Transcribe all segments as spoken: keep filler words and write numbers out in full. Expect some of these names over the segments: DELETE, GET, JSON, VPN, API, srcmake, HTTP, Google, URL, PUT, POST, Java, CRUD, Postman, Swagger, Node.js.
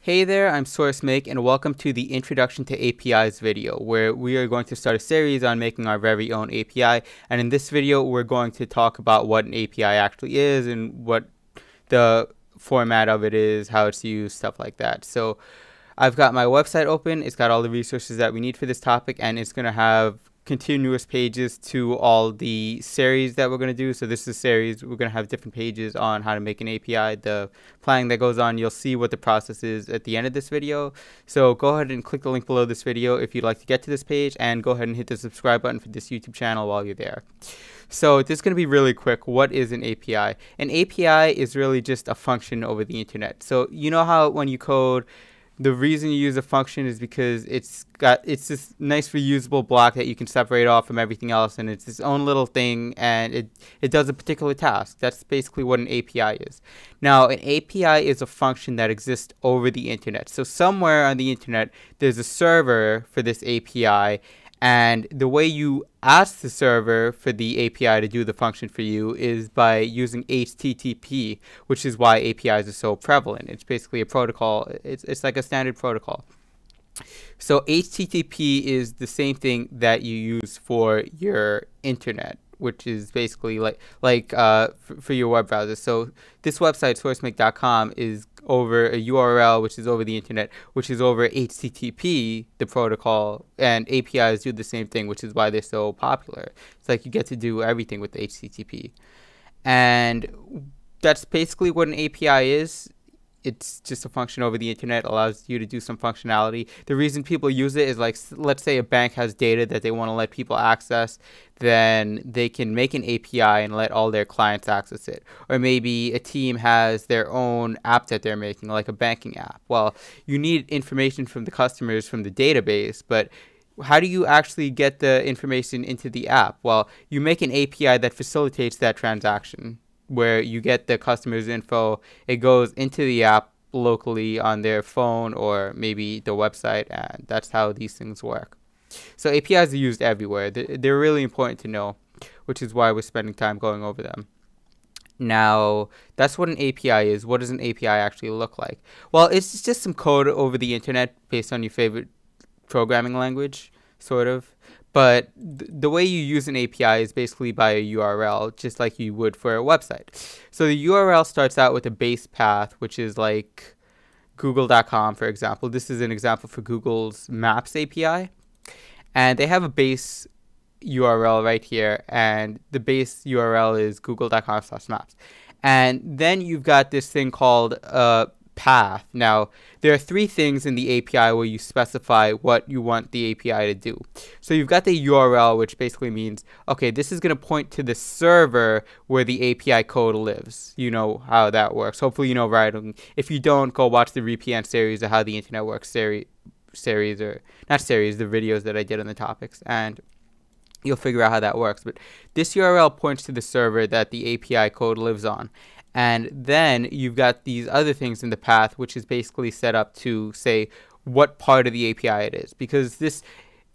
Hey there, I'm srcmake and welcome to the Introduction to A P Is video, where we are going to start a series on making our very own A P I. And in this video, we're going to talk about what an A P I actually is and what the format of it is, how it's used, stuff like that. So I've got my website open. It's got all the resources that we need for this topic, and it's going to have continuous pages to all the series that we're going to do. So this is a series. We're going to have different pages on how to make an A P I, the planning that goes on. You'll see what the process is at the end of this video. So go ahead and click the link below this video if you'd like to get to this page, and go ahead and hit the subscribe button for this YouTube channel while you're there. So this is going to be really quick. What is an A P I? An A P I is really just a function over the internet. So you know how when you code, the reason you use a function is because it's got it's this nice reusable block that you can separate off from everything else, and it's its own little thing, and it, it does a particular task. That's basically what an A P I is. Now, an A P I is a function that exists over the internet. So somewhere on the internet, there's a server for this A P I, and the way you ask the server for the A P I to do the function for you is by using H T T P, which is why A P Is are so prevalent. It's basically a protocol. It's, it's like a standard protocol. So H T T P is the same thing that you use for your internet, which is basically like like uh, for your web browser. So this website, srcmake dot com, is over a U R L, which is over the internet, which is over H T T P, the protocol, and A P Is do the same thing, which is why they're so popular. It's like you get to do everything with H T T P. And that's basically what an A P I is. It's just a function over the internet, allows you to do some functionality. The reason people use it is, like, let's say a bank has data that they want to let people access, then they can make an A P I and let all their clients access it. Or maybe a team has their own app that they're making, like a banking app. Well, you need information from the customers from the database, but how do you actually get the information into the app? Well, you make an A P I that facilitates that transaction, where you get the customer's info, it goes into the app locally on their phone or maybe the website, and that's how these things work. So A P Is are used everywhere. They're really important to know, which is why we're spending time going over them. Now, that's what an A P I is. What does an A P I actually look like? Well, it's just some code over the internet based on your favorite programming language, sort of. But th the way you use an A P I is basically by a U R L, just like you would for a website. So the U R L starts out with a base path, which is like google dot com, for example. This is an example for Google's Maps A P I. And they have a base U R L right here. And the base U R L is google dot com slash maps. And then you've got this thing called uh, path. Now, there are three things in the A P I where you specify what you want the A P I to do. So you've got the U R L, which basically means, okay, this is going to point to the server where the A P I code lives. You know how that works. Hopefully you know writing. If you don't, go watch the V P N series or how the internet works series, series or not series, the videos that I did on the topics, and you'll figure out how that works. But this U R L points to the server that the A P I code lives on. And then you've got these other things in the path, which is basically set up to say what part of the A P I it is. Because this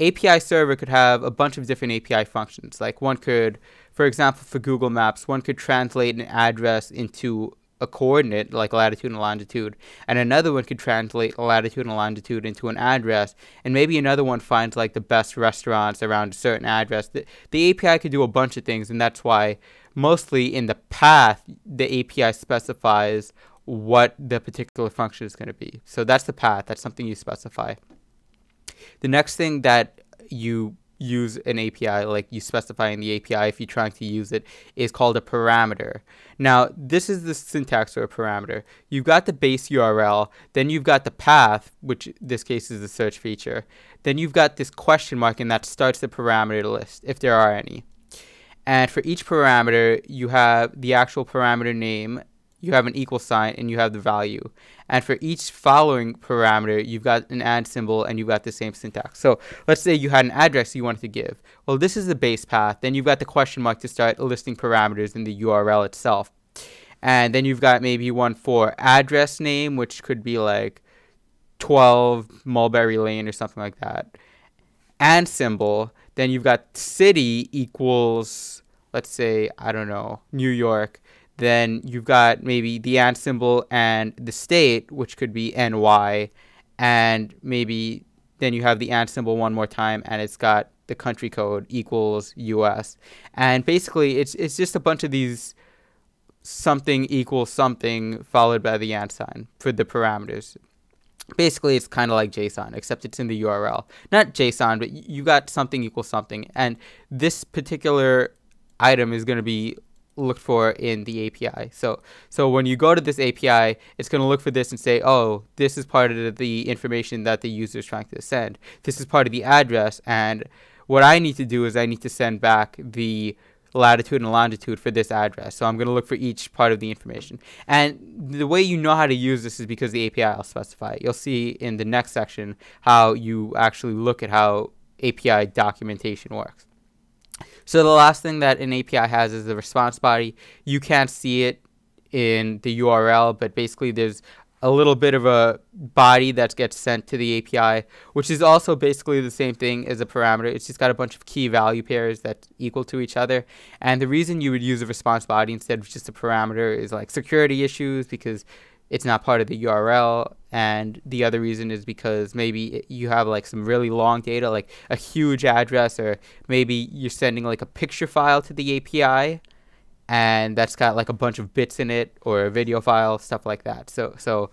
A P I server could have a bunch of different A P I functions. Like one could, for example, for Google Maps, one could translate an address into a coordinate, like latitude and longitude. And another one could translate latitude and longitude into an address. And maybe another one finds like the best restaurants around a certain address. The, the A P I could do a bunch of things, and that's why mostly in the path, the A P I specifies what the particular function is going to be. So that's the path. That's something you specify. The next thing that you use an A P I, like you specify in the A P I if you're trying to use it, is called a parameter. Now, this is the syntax for a parameter. You've got the base U R L, then you've got the path, which in this case is the search feature. Then you've got this question mark, and that starts the parameter list, if there are any. And for each parameter, you have the actual parameter name, you have an equal sign, and you have the value. And for each following parameter, you've got an and symbol, and you've got the same syntax. So let's say you had an address you wanted to give. Well, this is the base path. Then you've got the question mark to start listing parameters in the U R L itself. And then you've got maybe one for address name, which could be like twelve Mulberry Lane or something like that. And symbol. Then you've got city equals, let's say, I don't know, New York. Then you've got maybe the and symbol and the state, which could be N Y, and maybe then you have the and symbol one more time, and it's got the country code equals U S. And basically, it's it's just a bunch of these something equals something followed by the and sign for the parameters. Basically, it's kind of like JSON, except it's in the U R L. Not JSON, but you got something equals something. And this particular item is going to be looked for in the A P I. So so when you go to this A P I, it's going to look for this and say, oh, this is part of the information that the user is trying to send. This is part of the address. And what I need to do is I need to send back the latitude and longitude for this address. So I'm going to look for each part of the information. And the way you know how to use this is because the A P I will specify it. You'll see in the next section how you actually look at how A P I documentation works. So the last thing that an A P I has is the response body. You can't see it in the U R L, but basically there's a little bit of a body that gets sent to the A P I, which is also basically the same thing as a parameter. It's just got a bunch of key value pairs that's equal to each other. And the reason you would use a response body instead of just a parameter is like security issues, because it's not part of the U R L. And the other reason is because maybe you have like some really long data, like a huge address, or maybe you're sending like a picture file to the A P I, and that's got like a bunch of bits in it, or a video file, stuff like that. So so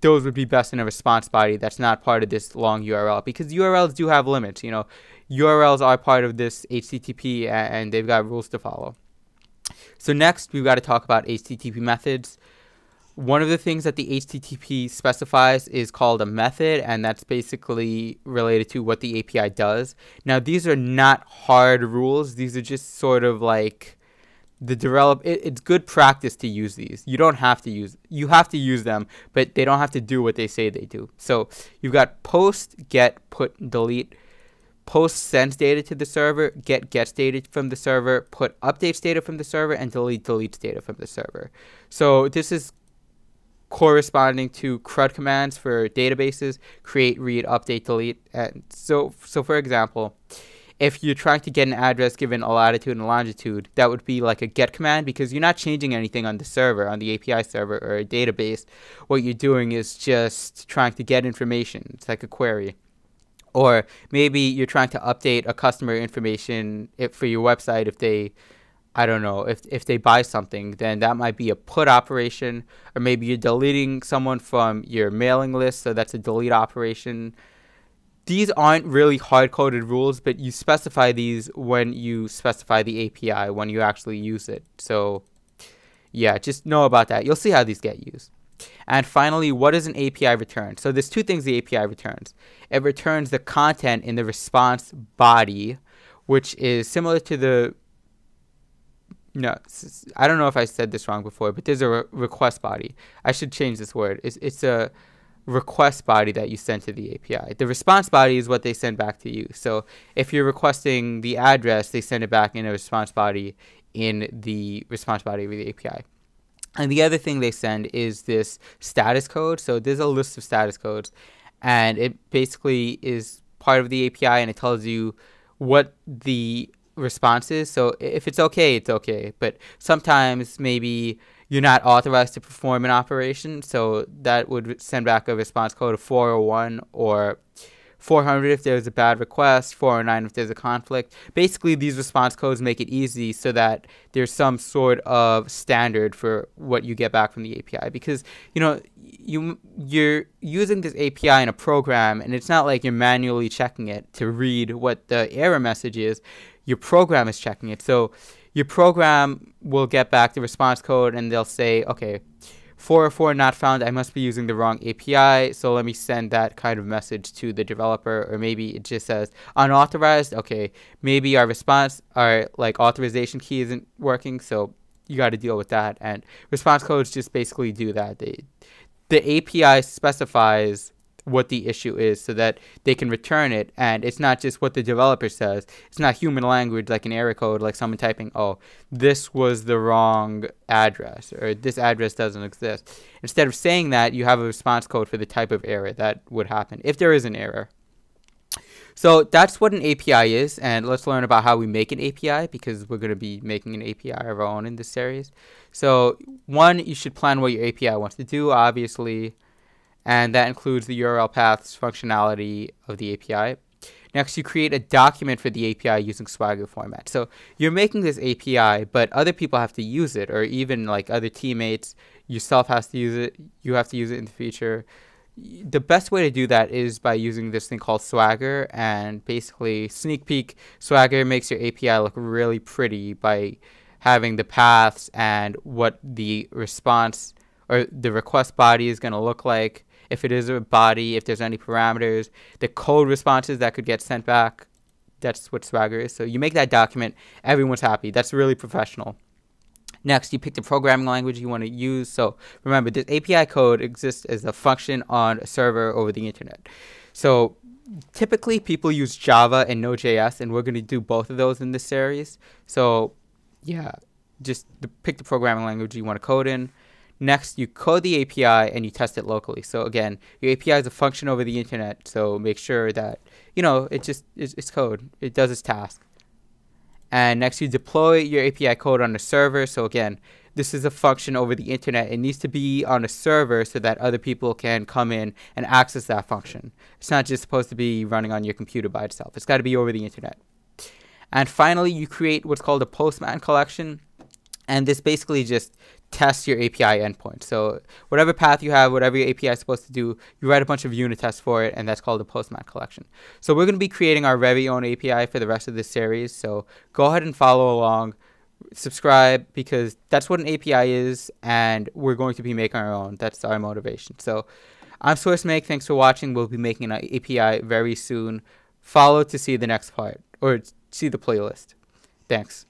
those would be best in a response body that's not part of this long U R L, because U R Ls do have limits. You know, U R Ls are part of this H T T P, and they've got rules to follow. So next, we've got to talk about H T T P methods. One of the things that the H T T P specifies is called a method, and that's basically related to what the A P I does. Now, these are not hard rules. These are just sort of like the develop it, it's good practice to use these. You don't have to use you have to use them, but they don't have to do what they say they do. So you've got post, get, put, delete. Post sends data to the server, get gets data from the server, put updates data from the server, and delete deletes data from the server. So this is corresponding to CRUD commands for databases: create, read, update, delete. And so so for example, if you're trying to get an address given a latitude and longitude, that would be like a get command, because you're not changing anything on the server, on the A P I server or a database. What you're doing is just trying to get information. It's like a query. Or maybe you're trying to update a customer information if, for your website. If they, I don't know, if, if they buy something, then that might be a put operation. Or maybe you're deleting someone from your mailing list, so that's a delete operation. These aren't really hard-coded rules, but you specify these when you specify the A P I, when you actually use it. So yeah, just know about that. You'll see how these get used. And finally, what does an A P I return? So there's two things the A P I returns. It returns the content in the response body, which is similar to the, no, I don't know if I said this wrong before, but there's a re request body. I should change this word. It's, it's a request body that you send to the A P I. The response body is what they send back to you. So if you're requesting the address, they send it back in a response body in the response body with the A P I. And the other thing they send is this status code. So there's a list of status codes, and it basically is part of the A P I, and it tells you what the response is. So if it's okay, it's okay. But sometimes maybe you're not authorized to perform an operation, so that would send back a response code of four oh one or four hundred if there's a bad request, four oh nine if there's a conflict. Basically, these response codes make it easy so that there's some sort of standard for what you get back from the A P I, because you know you you're using this A P I in a program, and it's not like you're manually checking it to read what the error message is. Your program is checking it. So your program will get back the response code, and they'll say, okay, four oh four not found, I must be using the wrong A P I, so let me send that kind of message to the developer. Or maybe it just says unauthorized. Okay, maybe our response, our like authorization key isn't working, so you got to deal with that. And response codes just basically do that. They, the A P I specifies what the issue is so that they can return it, and it's not just what the developer says. It's not human language like an error code, like someone typing, oh, this was the wrong address, or this address doesn't exist. Instead of saying that, you have a response code for the type of error that would happen if there is an error. So that's what an A P I is, and let's learn about how we make an A P I, because we're going to be making an A P I of our own in this series. So one, you should plan what your A P I wants to do, obviously, and that includes the U R L paths, functionality of the A P I. Next, you create a document for the A P I using Swagger format. So you're making this A P I, but other people have to use it, or even like other teammates, yourself has to use it, you have to use it in the future. The best way to do that is by using this thing called Swagger, and basically, sneak peek, Swagger makes your A P I look really pretty by having the paths and what the response or the request body is going to look like. If it is a body, if there's any parameters, the code responses that could get sent back, that's what Swagger is. So you make that document, everyone's happy. That's really professional. Next, you pick the programming language you want to use. So remember, this A P I code exists as a function on a server over the internet. So typically people use Java and Node.js, and we're going to do both of those in this series. So yeah, just pick the programming language you want to code in. Next, you code the A P I and you test it locally. So again, your A P I is a function over the internet, so make sure that, you know, it just, it's, it's code. It does its task. And next, you deploy your A P I code on a server. So again, this is a function over the internet. It needs to be on a server so that other people can come in and access that function. It's not just supposed to be running on your computer by itself. It's got to be over the internet. And finally, you create what's called a Postman collection. And this basically just tests your A P I endpoint. So whatever path you have, whatever your A P I is supposed to do, you write a bunch of unit tests for it, and that's called the Postman collection. So we're going to be creating our very own A P I for the rest of this series. So go ahead and follow along, subscribe, because that's what an A P I is, and we're going to be making our own. That's our motivation. So I'm srcmake. Thanks for watching. We'll be making an A P I very soon. Follow to see the next part, or see the playlist. Thanks.